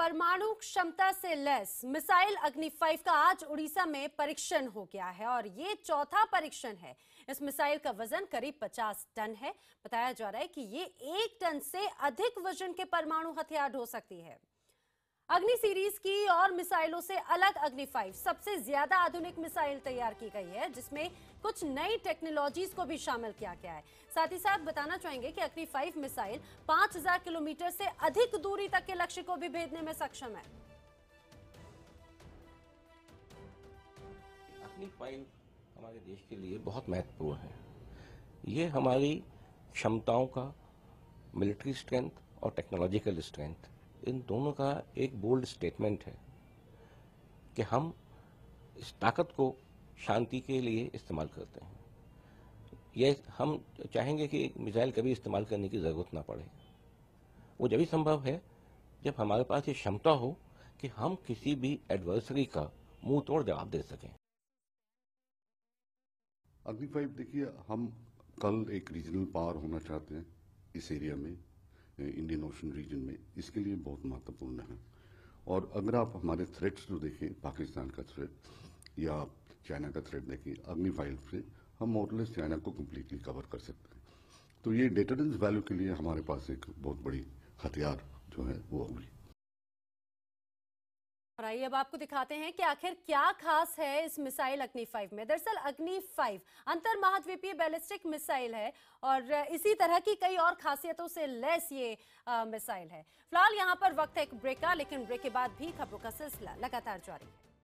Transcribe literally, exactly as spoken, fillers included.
परमाणु क्षमता से लैस मिसाइल अग्नि फाइव का आज उड़ीसा में परीक्षण हो गया है और ये चौथा परीक्षण है। इस मिसाइल का वजन करीब पचास टन है। बताया जा रहा है कि ये एक टन से अधिक वजन के परमाणु हथियार ढो सकती है। अग्नि सीरीज की और मिसाइलों से अलग अग्नि फाइव सबसे ज्यादा आधुनिक मिसाइल तैयार की गई है, जिसमें कुछ नई टेक्नोलॉजीज को भी शामिल किया गया है। साथ ही साथ बताना चाहेंगे कि अग्नि फाइव मिसाइल पांच हजार किलोमीटर से अधिक दूरी तक के लक्ष्य को भी भेदने में सक्षम है। अग्नि फाइव हमारे देश के लिए बहुत महत्वपूर्ण है। ये हमारी क्षमताओं का, मिलिट्री स्ट्रेंथ और टेक्नोलॉजिकल स्ट्रेंथ, इन दोनों का एक बोल्ड स्टेटमेंट है कि हम इस ताकत को शांति के लिए इस्तेमाल करते हैं। यह हम चाहेंगे कि मिसाइल कभी इस्तेमाल करने की ज़रूरत ना पड़े। वो जब भी संभव है जब हमारे पास ये क्षमता हो कि हम किसी भी एडवर्सरी का मुंह तोड़ जवाब दे सकें। अग्नि फाइव देखिए, हम कल एक रीजनल पावर होना चाहते हैं इस एरिया में, इंडियन ओशन रीजन में। इसके लिए बहुत महत्वपूर्ण है। और अगर आप हमारे थ्रेट्स जो देखें, पाकिस्तान का थ्रेट या चाइना का थ्रेट देखें, अग्नि फाइव से हम मोरलेस चाइना को कम्प्लीटली कवर कर सकते हैं। तो ये डेटरेंस वैल्यू के लिए हमारे पास एक बहुत बड़ी हथियार जो है वो होगी। और आइए अब आपको दिखाते हैं कि आखिर क्या खास है इस मिसाइल अग्नि फाइव में। दरअसल अग्नि फाइव अंतर महाद्वीपीय बैलिस्टिक मिसाइल है और इसी तरह की कई और खासियतों से लैस ये आ, मिसाइल है। फिलहाल यहाँ पर वक्त है एक ब्रेक का, लेकिन ब्रेक के बाद भी खबरों का सिलसिला लगातार जारी है।